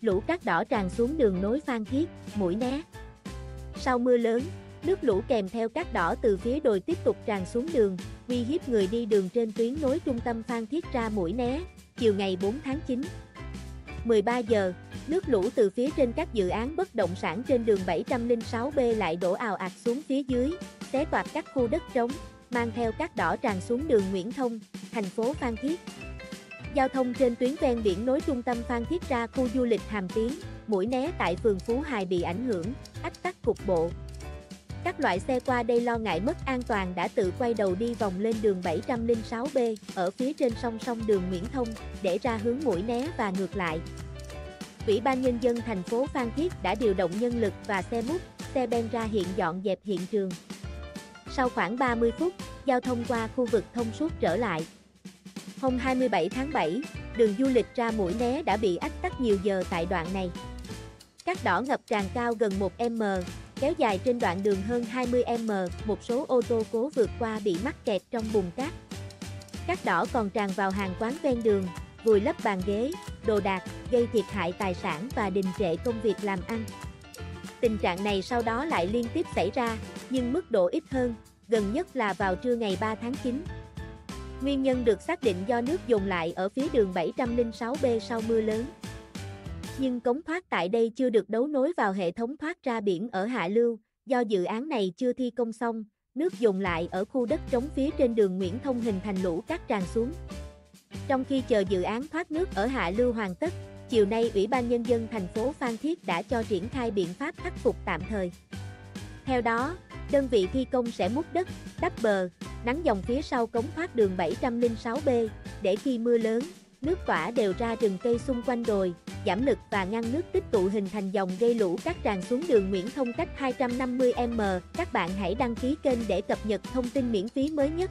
lũ cát đỏ tràn xuống đường nối Phan Thiết, Mũi Né. Sau mưa lớn, nước lũ kèm theo cát đỏ từ phía đồi tiếp tục tràn xuống đường, uy hiếp người đi đường trên tuyến nối trung tâm Phan Thiết ra Mũi Né, chiều ngày 4 tháng 9. 13 giờ, nước lũ từ phía trên các dự án bất động sản trên đường 706B lại đổ ào ạt xuống phía dưới, xé toạc các khu đất trống, mang theo cát đỏ tràn xuống đường Nguyễn Thông, thành phố Phan Thiết. Giao thông trên tuyến ven biển nối trung tâm Phan Thiết ra khu du lịch Hàm Tiến, Mũi Né tại phường Phú Hài bị ảnh hưởng, ách tắc cục bộ. Các loại xe qua đây lo ngại mất an toàn đã tự quay đầu đi vòng lên đường 706B ở phía trên song đường Nguyễn Thông để ra hướng Mũi Né và ngược lại. Ủy ban Nhân dân thành phố Phan Thiết đã điều động nhân lực và xe múc, xe ben ra hiện dọn dẹp hiện trường. Sau khoảng 30 phút, giao thông qua khu vực thông suốt trở lại. Hôm 27 tháng 7, đường du lịch ra Mũi Né đã bị ách tắc nhiều giờ tại đoạn này. Cát đỏ ngập tràn cao gần 1 m, kéo dài trên đoạn đường hơn 20 m, một số ô tô cố vượt qua bị mắc kẹt trong bùn cát. Cát đỏ còn tràn vào hàng quán ven đường, vùi lấp bàn ghế, đồ đạc, gây thiệt hại tài sản và đình trệ công việc làm ăn. Tình trạng này sau đó lại liên tiếp xảy ra, nhưng mức độ ít hơn, gần nhất là vào trưa ngày 3 tháng 9. Nguyên nhân được xác định do nước dồn lại ở phía đường 706B sau mưa lớn. Nhưng cống thoát tại đây chưa được đấu nối vào hệ thống thoát ra biển ở hạ lưu, do dự án này chưa thi công xong, nước dồn lại ở khu đất trống phía trên đường Nguyễn Thông hình thành lũ cát tràn xuống. Trong khi chờ dự án thoát nước ở hạ lưu hoàn tất, chiều nay Ủy ban Nhân dân thành phố Phan Thiết đã cho triển khai biện pháp khắc phục tạm thời. Theo đó, đơn vị thi công sẽ múc đất, đắp bờ, nắn dòng phía sau cống thoát đường 706B, để khi mưa lớn, nước tỏa đều ra rừng cây xung quanh đồi, giảm lực và ngăn nước tích tụ hình thành dòng gây lũ cát tràn xuống đường Nguyễn Thông cách 250 m. Các bạn hãy đăng ký kênh để cập nhật thông tin miễn phí mới nhất.